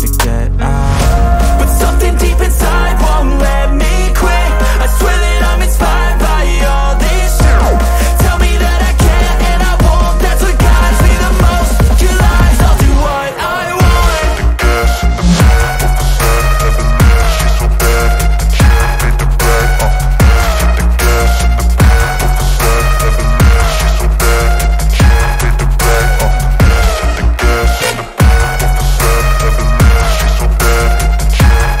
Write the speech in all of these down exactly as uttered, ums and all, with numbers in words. seem to get out, but something deep inside won't let me quit. I swear that I'm inspired by all this shit. Tell me that I can't and I won't, that's what guides me the most. Your lies, I'll do what I want. The gas in the mouth, what the side of the man, she's so bad. The chip in the bag, off the gas. The gas in the mouth, what the side of the man, she's so bad. The chip in the bag, off the gas. The gas in the mouth, what the side of the man, she's so bad. The chip in the bag, off the gas. The gas in the mouth, what the side of the man, she's so bad. The chip in the bag, off.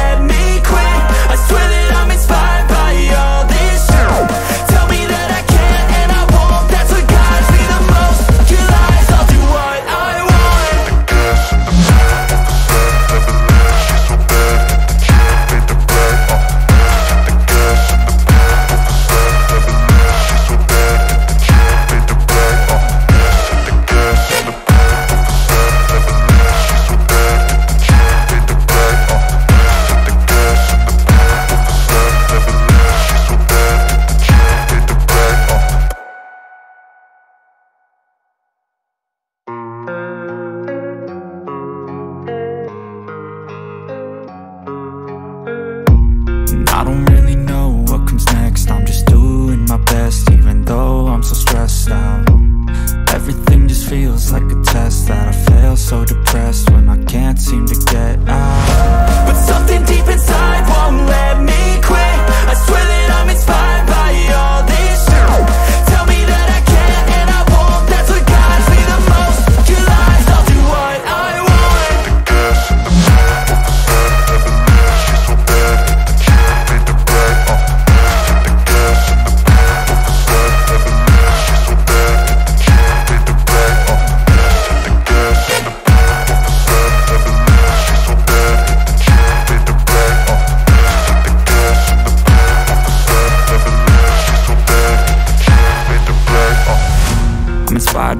I'm inspired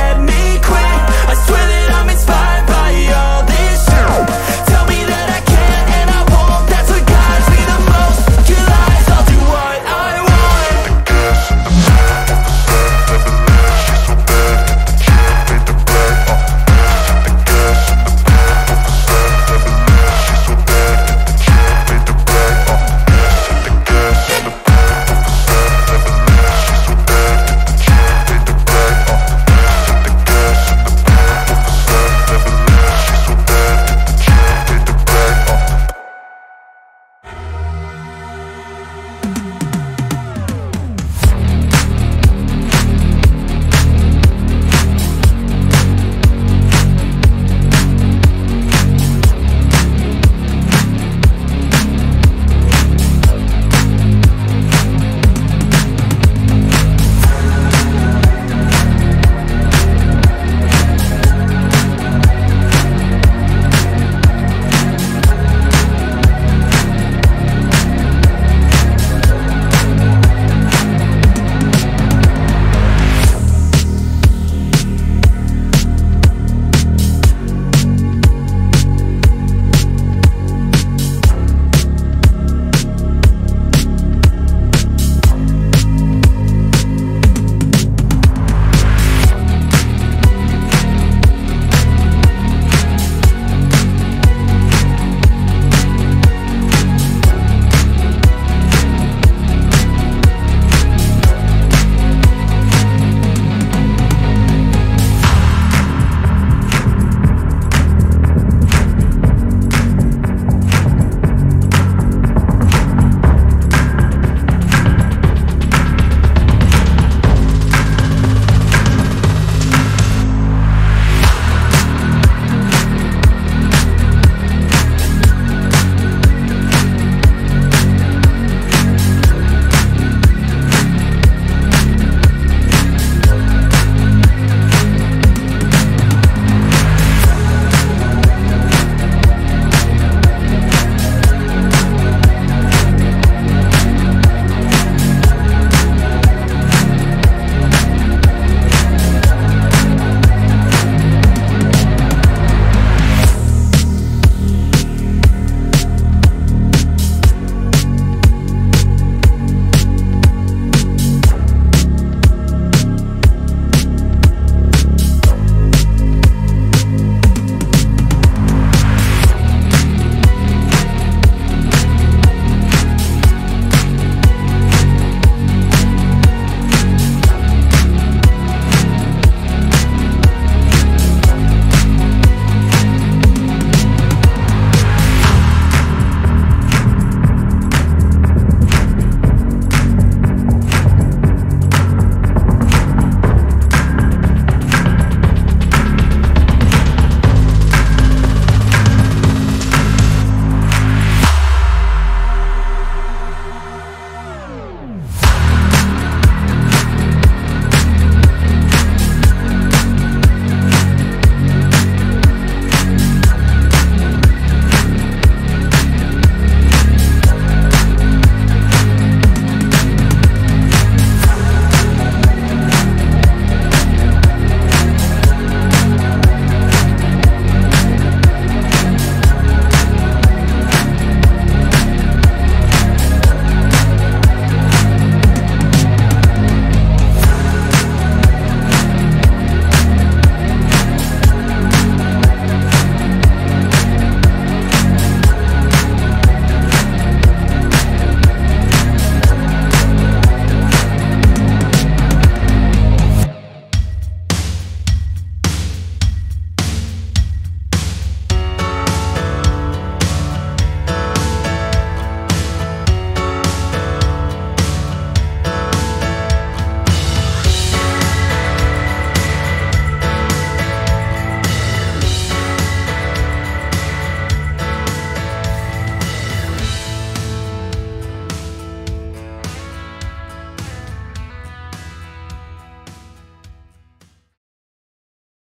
so bad. The chip in the bag, off the gas. The gas in the mouth, what the side of the man, she's so bad. The chip in the bag, off the gas. The gas in the mouth, what the side of the man, she's so bad. The chip in the bag, off the gas. The gas in the mouth, what the side of the man, she's so bad. The chip in the bag, off the And I don't really know what comes next. I'm just doing my best, even though I'm so stressed out. Everything just feels like a test that I fail, so depressed when I can't seem to get out. But something deep inside won't let me quit. I swear that I'm inspired by all this shit. Tell me that I can't and I won't, that's what guides me the most. Your lies, I'll do what I want. The gas in the mouth, what the side of the man, she's so bad. The chip in the bag, off the gas. The gas in the mouth, what the side of the man, she's so bad. The chip in the bag, off the gas. The gas in the mouth, what the side of the man, she's so bad. The chip in the bag, off the gas. The gas in the mouth, what the side of the man, she's so bad. The chip in the bag, off. I'm inspired by thirst, I'm inspired by worth. I desire your worst, so you can just hide while I work. I ain't tired, you first. I'll write a second, third verse about the lies you go disperse. You never did sh**, I know it hurts, but something deep inside won't let